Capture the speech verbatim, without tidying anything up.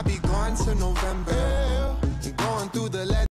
I be gone till November. Yeah. Going through the legend.